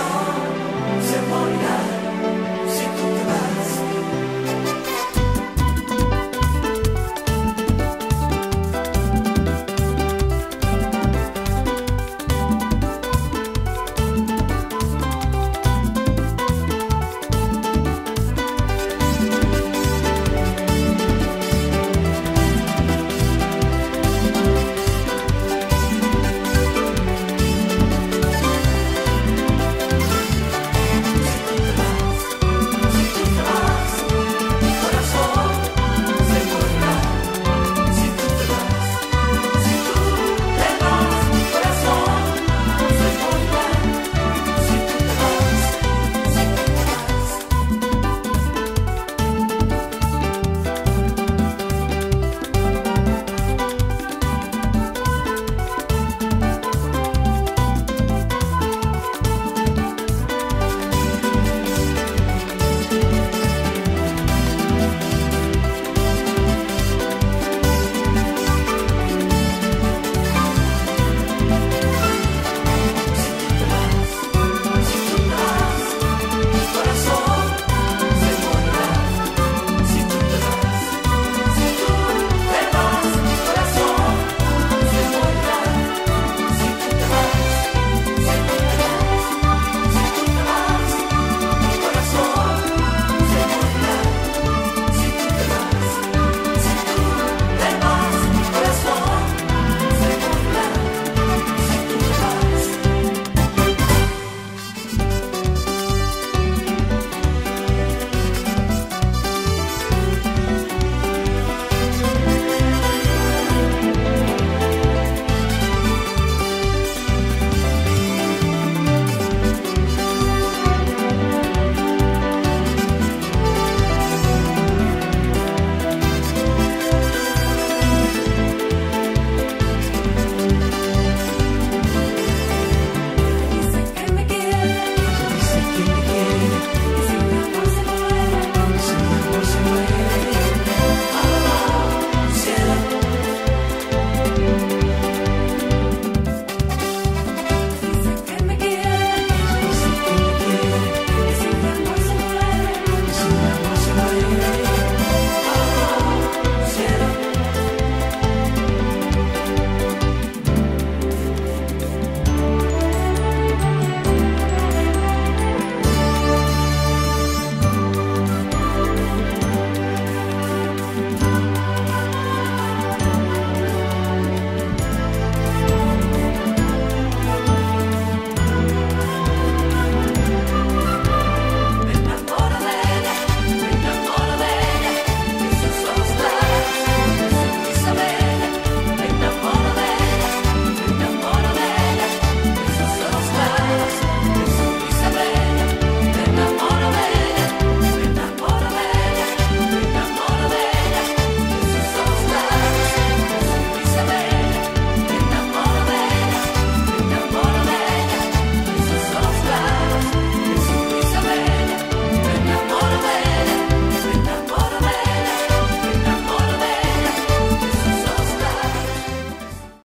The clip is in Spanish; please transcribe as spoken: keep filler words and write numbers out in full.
corazón se morirá.